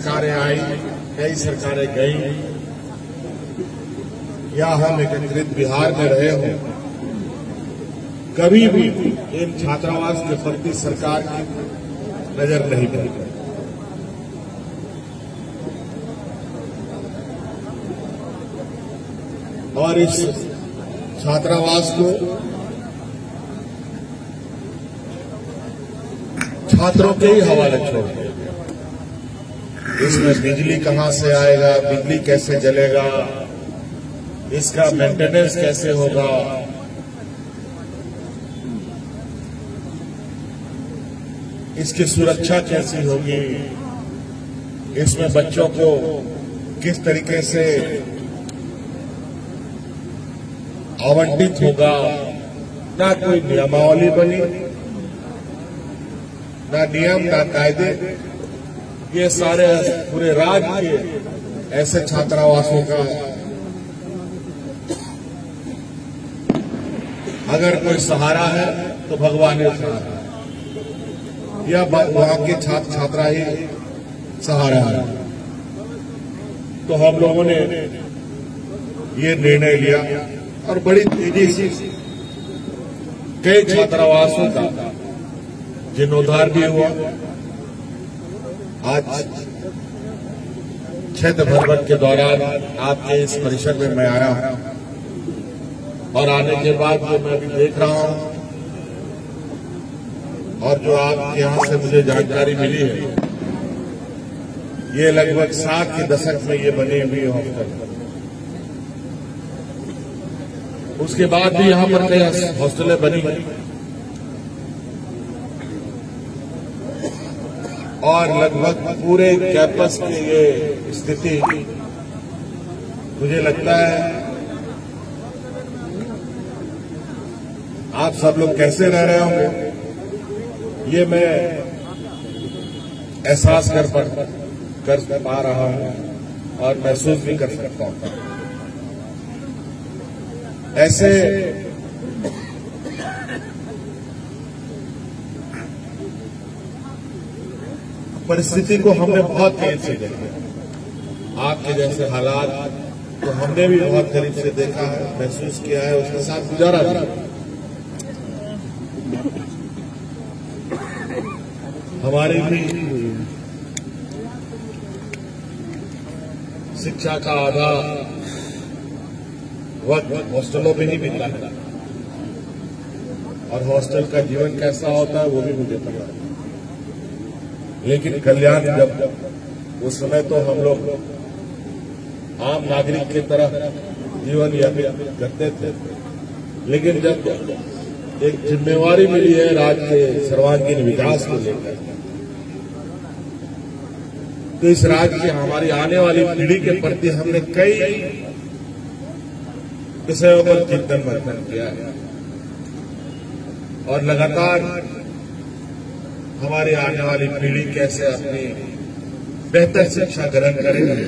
सरकारें आई, कई सरकारें गई, या हम एकत्रित बिहार में रहे हों, कभी भी इन छात्रावास के प्रति सरकार की नजर नहीं पड़ी। और इस छात्रावास को छात्रों के ही हवाले छोड़ दिया। इसमें बिजली कहां से आएगा, बिजली कैसे जलेगा, इसका मेंटेनेंस कैसे होगा, इसकी सुरक्षा कैसी होगी, इसमें बच्चों को किस तरीके से आवंटित होगा, ना कोई नियमावली बनी, ना नियम, ना कायदे। ये सारे पूरे राज्य के ऐसे छात्रावासों का अगर कोई सहारा है तो भगवान ही सहारा है, या वहां के छात्र छात्रा ही सहारा है। तो हम लोगों ने ये निर्णय लिया और बड़ी तेजी से कई छात्रावासों का जीर्णोद्धार भी हुआ। आज क्षेत्र भ्रमण के दौरान आपके इस परिसर में मैं आया हूं, और आने के बाद जो मैं भी देख रहा हूं और जो आपके यहां से मुझे जानकारी मिली है, ये लगभग 60 के दशक में ये बने हुए हॉस्टल। उसके बाद भी यहां पर कई हॉस्टलें बनी और लगभग पूरे कैंपस की ये स्थिति मुझे लगता है आप सब लोग कैसे रह रहे होंगे ये मैं एहसास कर पा रहा हूं और महसूस भी कर सकता हूं। ऐसे परिस्थिति को हमने बहुत करीब से देखा है। आपके जैसे हालात तो हमने भी बहुत करीब से देखा है, महसूस किया है, उसके साथ गुजारा है। हमारे भी शिक्षा का आधा वक्त हॉस्टलों में ही मिलता है, और हॉस्टल का जीवन कैसा होता है वो भी मुझे पता है। लेकिन कल्याण जब उस समय तो हम लोग आम नागरिक की तरह जीवन यापन करते थे, लेकिन जब एक जिम्मेवारी मिली है राज्य के सर्वांगीण विकास को लेकर, तो इस राज्य की हमारी आने वाली पीढ़ी के प्रति हमने कई विषयों पर चिंतन वर्तन किया है, और लगातार हमारी आने वाली पीढ़ी कैसे अपनी बेहतर शिक्षा ग्रहण करेगी,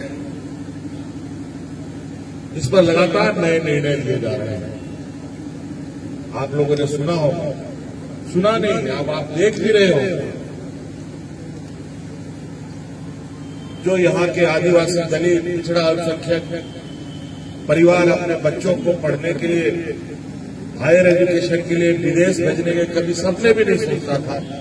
इस पर लगातार नए निर्णय लिए जा रहे हैं। आप लोगों ने सुना होगा, सुना नहीं आप देख भी रहे हो, जो यहाँ के आदिवासी दलित पिछड़ा अल्पसंख्यक परिवार अपने बच्चों को पढ़ने के लिए, हायर एजुकेशन के लिए विदेश भेजने के कभी सपने भी नहीं सोचता था।